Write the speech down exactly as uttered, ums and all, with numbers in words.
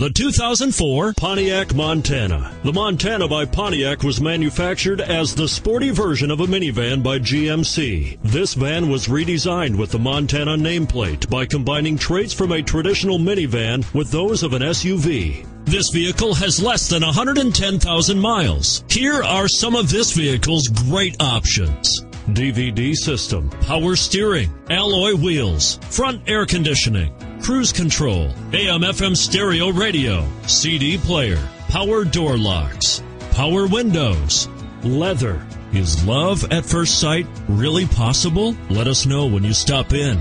The two thousand four Pontiac Montana. The Montana by Pontiac was manufactured as the sporty version of a minivan by G M C. This van was redesigned with the Montana nameplate by combining traits from a traditional minivan with those of an S U V. This vehicle has less than one hundred ten thousand miles. Here are some of this vehicle's great options: D V D system, power steering, alloy wheels, front air conditioning, cruise control, A M F M stereo radio, C D player, power door locks, power windows, leather. Is love at first sight really possible? Let us know when you stop in.